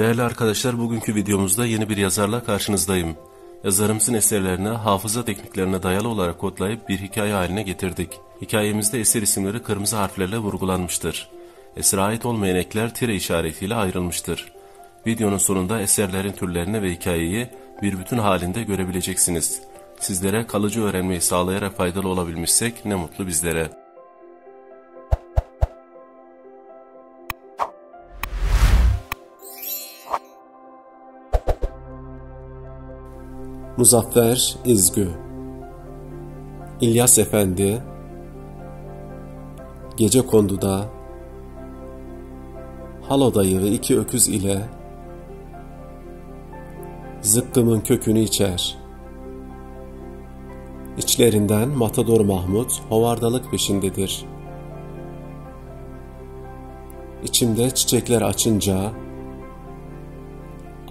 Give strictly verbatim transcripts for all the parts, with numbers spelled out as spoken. Değerli arkadaşlar, bugünkü videomuzda yeni bir yazarla karşınızdayım. Yazarımızın eserlerine hafıza tekniklerine dayalı olarak kodlayıp bir hikaye haline getirdik. Hikayemizde eser isimleri kırmızı harflerle vurgulanmıştır. Esere ait olmayan ekler tire işaretiyle ayrılmıştır. Videonun sonunda eserlerin türlerini ve hikayeyi bir bütün halinde görebileceksiniz. Sizlere kalıcı öğrenmeyi sağlayarak faydalı olabilmişsek ne mutlu bizlere. Muzaffer İzgü, İlyas Efendi, Gecekondu'da, Halo dayı ve iki öküz ile zıkkımın kökünü içer. İçlerinden Matador Mahmut hovardalık peşindedir. İçimde çiçekler açınca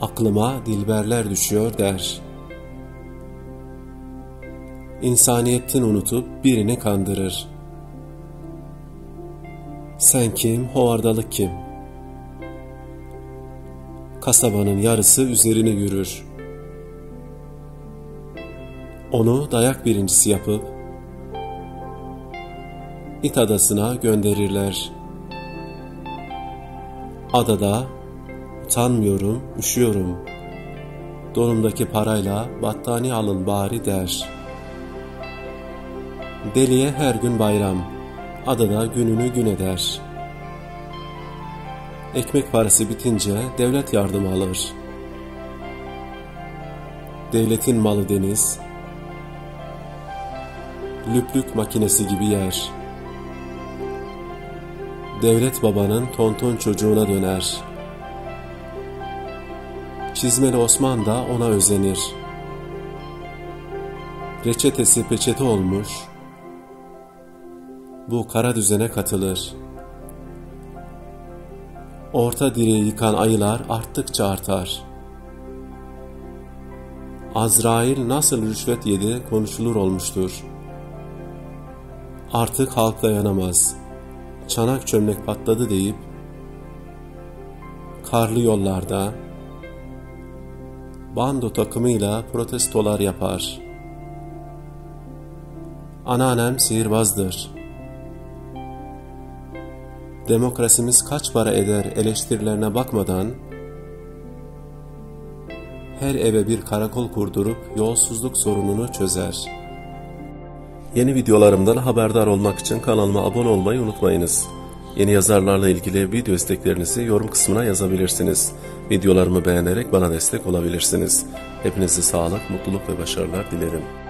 aklıma dilberler düşüyor der. İnsaniyetten unutup birini kandırır. Sen kim, hovardalık kim? Kasabanın yarısı üzerine yürür. Onu dayak birincisi yapıp İt adasına gönderirler. Adada utanmıyorum, üşüyorum. Donumdaki parayla battaniye alın bari der. Deliye her gün bayram, adada gününü gün eder. Ekmek parası bitince devlet yardımı alır. Devletin malı deniz, lüplük makinesi gibi yer. Devlet babanın tonton çocuğuna döner. Çizmeli Osman da ona özenir. Reçetesi peçete olmuş, bu kara düzene katılır. Orta direği yıkan ayılar arttıkça artar. Azrail nasıl rüşvet yedi konuşulur olmuştur. Artık halk dayanamaz. Çanak çömlek patladı deyip karlı yollarda bando takımıyla protestolar yapar. Anneannem sihirbazdır. Demokrasimiz kaç para eder eleştirilerine bakmadan her eve bir karakol kurdurup yolsuzluk sorununu çözer. Yeni videolarımdan haberdar olmak için kanalıma abone olmayı unutmayınız. Yeni yazarlarla ilgili video isteklerinizi yorum kısmına yazabilirsiniz. Videolarımı beğenerek bana destek olabilirsiniz. Hepinize sağlık, mutluluk ve başarılar dilerim.